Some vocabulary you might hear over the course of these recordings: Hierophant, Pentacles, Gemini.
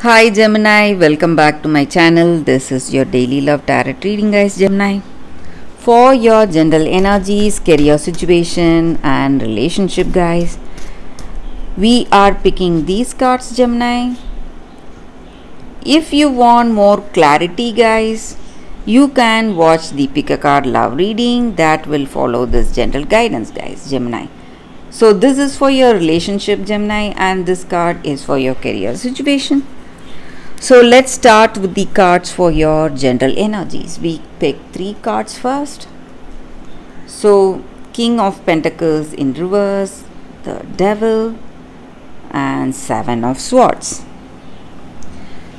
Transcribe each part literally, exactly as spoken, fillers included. Hi Gemini, welcome back to my channel. This is your daily love tarot reading, guys. Gemini, for your general energies, career situation and relationship, guys, we are picking these cards, Gemini. If you want more clarity, guys, you can watch the pick a card love reading that will follow this general guidance, guys. Gemini, so this is for your relationship, Gemini, and this card is for your career situation. So let's start with the cards for your general energies. We pick three cards first. So King of Pentacles in reverse, the Devil and Seven of Swords.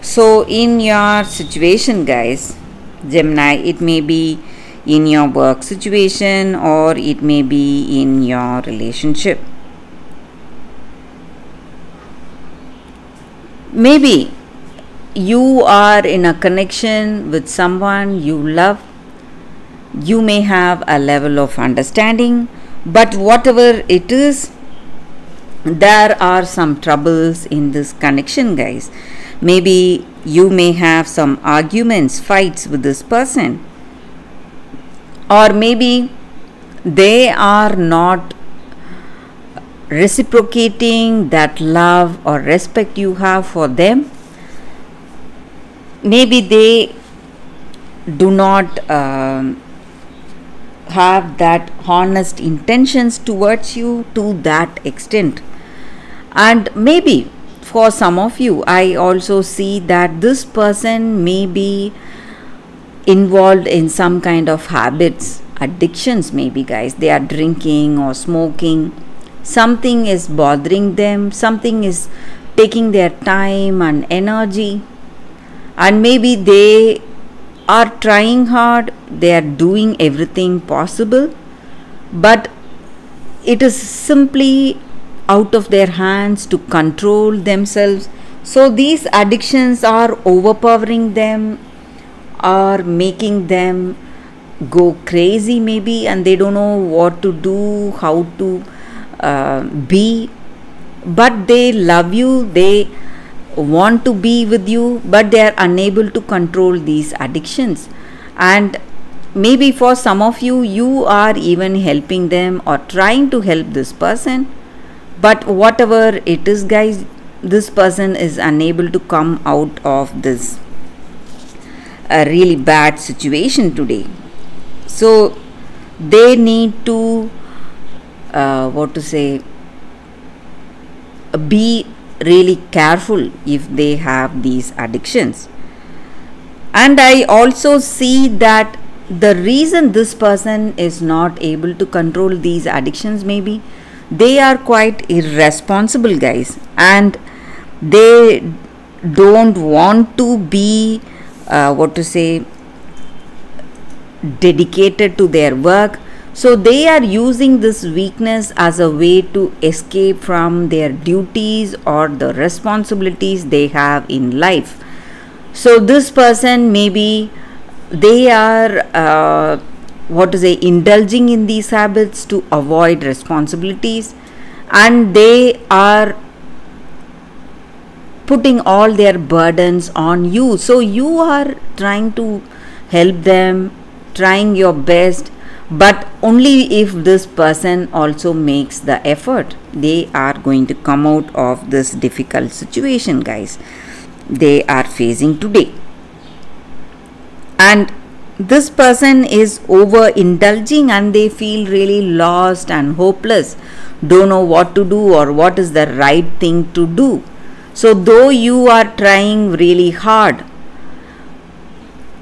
So in your situation, guys, Gemini, it may be in your work situation or it may be in your relationship. Maybe you are in a connection with someone you love. You may have a level of understanding, but whatever it is, there are some troubles in this connection, guys. Maybe you may have some arguments, fights with this person, or maybe they are not reciprocating that love or respect you have for them. Maybe they do not uh, have that honest intentions towards you to that extent. And maybe for some of you, I also see that this person may be involved in some kind of habits, addictions maybe, guys. They are drinking or smoking. Something is bothering them. Something is taking their time and energy. And maybe they are trying hard, they are doing everything possible, but it is simply out of their hands to control themselves. So these addictions are overpowering them, are making them go crazy maybe, and they don't know what to do, how to uh, be. But they love you, they want to be with you, but they are unable to control these addictions. And maybe for some of you, you are even helping them or trying to help this person, but whatever it is, guys, this person is unable to come out of this a really bad situation today. So they need to uh, what to say be really careful if they have these addictions. And I also see that the reason this person is not able to control these addictions, maybe they are quite irresponsible, guys, and they don't want to be uh, what to say dedicated to their work. So they are using this weakness as a way to escape from their duties or the responsibilities they have in life. So this person, maybe they are uh, what to say indulging in these habits to avoid responsibilities, and they are putting all their burdens on you. So you are trying to help them, trying your best, but only if this person also makes the effort, they are going to come out of this difficult situation, guys, they are facing today. And this person is overindulging and they feel really lost and hopeless, don't know what to do or what is the right thing to do. So though you are trying really hard,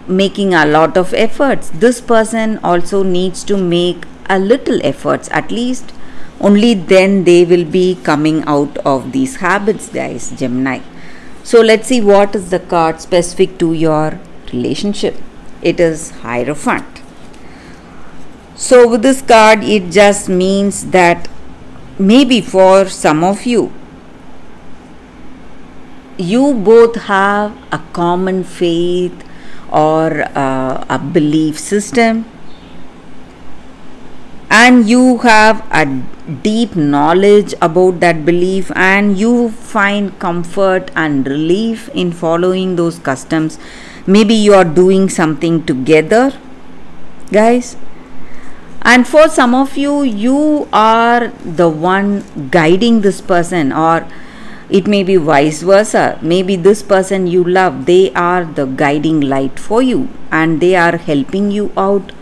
making a lot of efforts, this person also needs to make a little efforts at least. Only then they will be coming out of these habits, guys. Gemini, so let's see what is the card specific to your relationship. It is Hierophant. So with this card, it just means that maybe for some of you, you both have a common faith or uh, a belief system, and you have a deep knowledge about that belief, and you find comfort and relief in following those customs. Maybe you are doing something together, guys. And for some of you, you are the one guiding this person, or it may be vice versa. Maybe this person you love, they are the guiding light for you, and they are helping you out,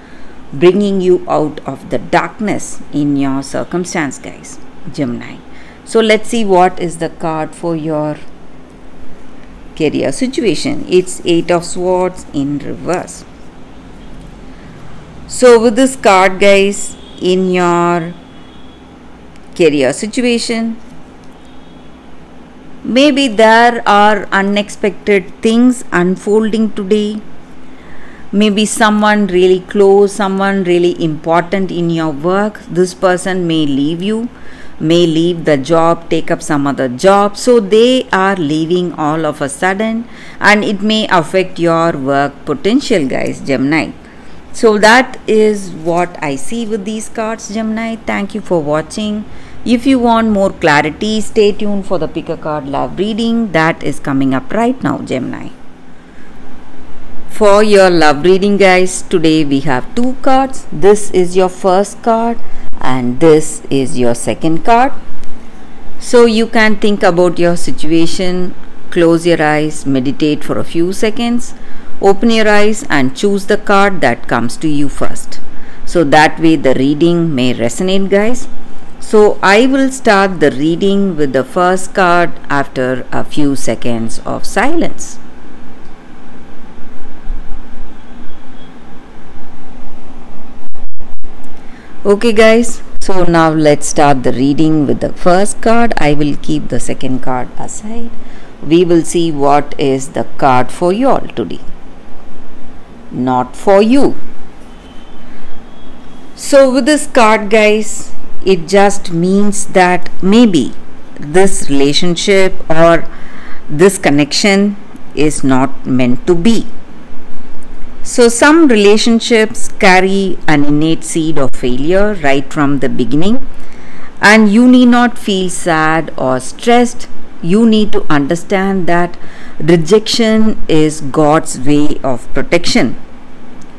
bringing you out of the darkness in your circumstance, guys, Gemini. So let's see what is the card for your career situation. It's Eight of Swords in reverse. So with this card, guys, in your career situation, maybe there are unexpected things unfolding today. Maybe someone really close, someone really important in your work. This person may leave you, may leave the job, take up some other job. So they are leaving all of a sudden, and it may affect your work potential, guys, Gemini. So that is what I see with these cards, Gemini. Thank you for watching. If you want more clarity, stay tuned for the Pick a Card Love reading that is coming up right now, Gemini. For your love reading, guys, today we have two cards. This is your first card and this is your second card. So you can think about your situation, close your eyes, meditate for a few seconds, open your eyes and choose the card that comes to you first. So that way the reading may resonate, guys. So I will start the reading with the first card after a few seconds of silence. Okay, guys, so now let's start the reading with the first card. I will keep the second card aside. We will see what is the card for you all today. Not for you. So with this card, guys, it just means that maybe this relationship or this connection is not meant to be. So some relationships carry an innate seed of failure right from the beginning, and you need not feel sad or stressed. You need to understand that rejection is God's way of protection.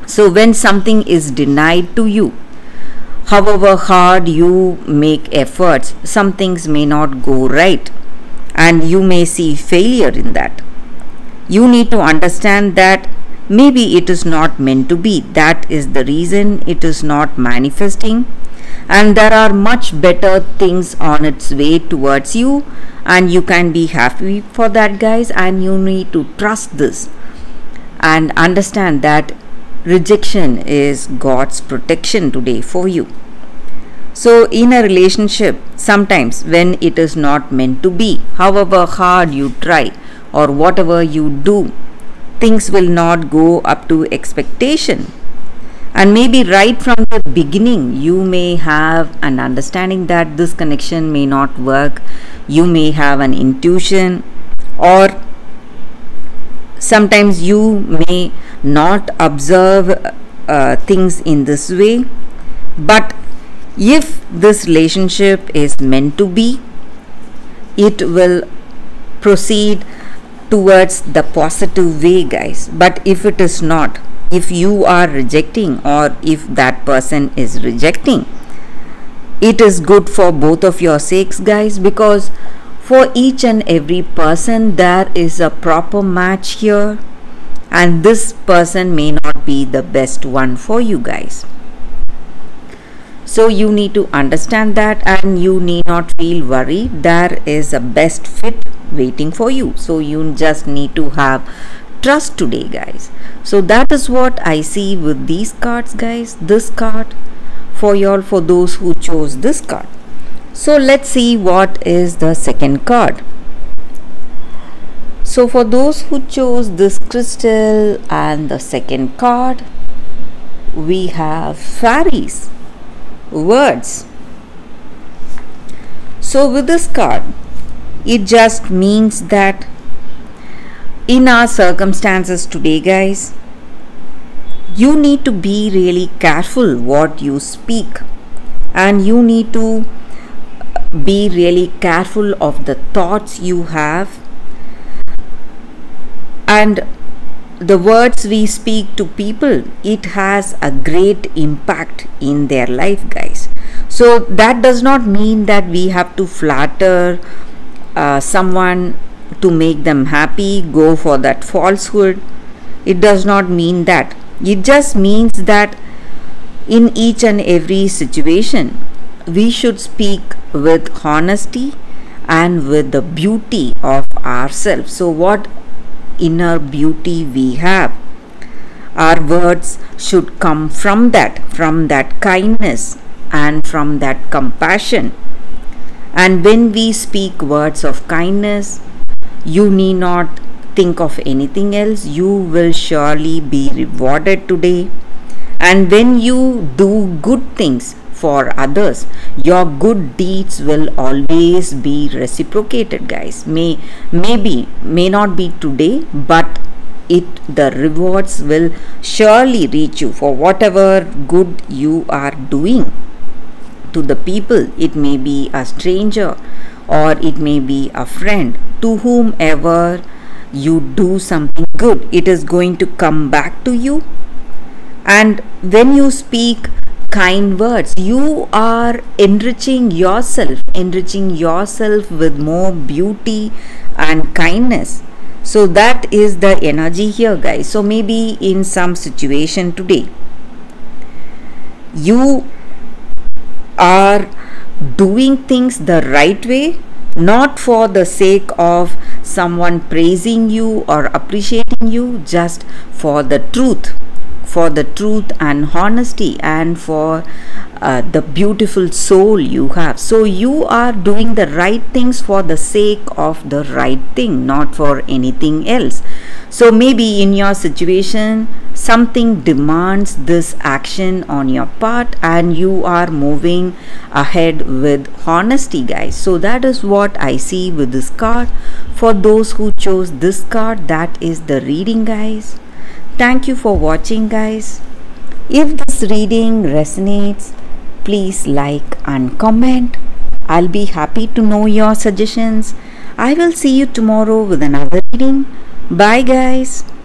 So when something is denied to you, however hard you make efforts, some things may not go right, and you may see failure in that. You need to understand that maybe it is not meant to be. That is the reason it is not manifesting, and there are much better things on its way towards you, and you can be happy for that, guys. And you need to trust this and understand that rejection is God's protection today for you. So in a relationship, sometimes when it is not meant to be, however hard you try or whatever you do, things will not go up to expectation. And maybe right from the beginning, you may have an understanding that this connection may not work. You may have an intuition, or sometimes you may not observe uh, things in this way. But if this relationship is meant to be, it will proceed towards the positive way, guys. But if it is not, if you are rejecting or if that person is rejecting, it is good for both of your sakes, guys, because for each and every person there is a proper match here, and this person may not be the best one for you, guys. So you need to understand that, and you need not feel worried. There is a best fit waiting for you. So you just need to have trust today, guys. So that is what I see with these cards, guys. This card for y'all, for those who chose this card. So let's see what is the second card. So for those who chose this crystal and the second card, we have fairies. Words. So with this card, it just means that in our circumstances today, guys, you need to be really careful what you speak, and you need to be really careful of the thoughts you have and the words we speak to people. It has a great impact in their life, guys. So that does not mean that we have to flatter uh, someone to make them happy, go for that falsehood. It does not mean that. It just means that in each and every situation, we should speak with honesty and with the beauty of ourselves. So what inner beauty we have, our words should come from that, from that kindness and from that compassion. And when we speak words of kindness, you need not think of anything else. You will surely be rewarded today. And when you do good things for others, your good deeds will always be reciprocated, guys. May maybe may not be today, but it the rewards will surely reach you for whatever good you are doing to the people. It may be a stranger or it may be a friend. To whomever you do something good, it is going to come back to you. And when you speak kind words, you are enriching yourself, enriching yourself with more beauty and kindness. So that is the energy here, guys. So maybe in some situation today, you are doing things the right way, not for the sake of someone praising you or appreciating you, just for the truth, for the truth and honesty, and for uh, the beautiful soul you have. So you are doing the right things for the sake of the right thing, not for anything else. So maybe in your situation, something demands this action on your part, and you are moving ahead with honesty, guys. So that is what I see with this card. For those who chose this card, that is the reading, guys. Thank you for watching, guys. If this reading resonates, please like and comment. I'll be happy to know your suggestions. I will see you tomorrow with another reading. Bye, guys.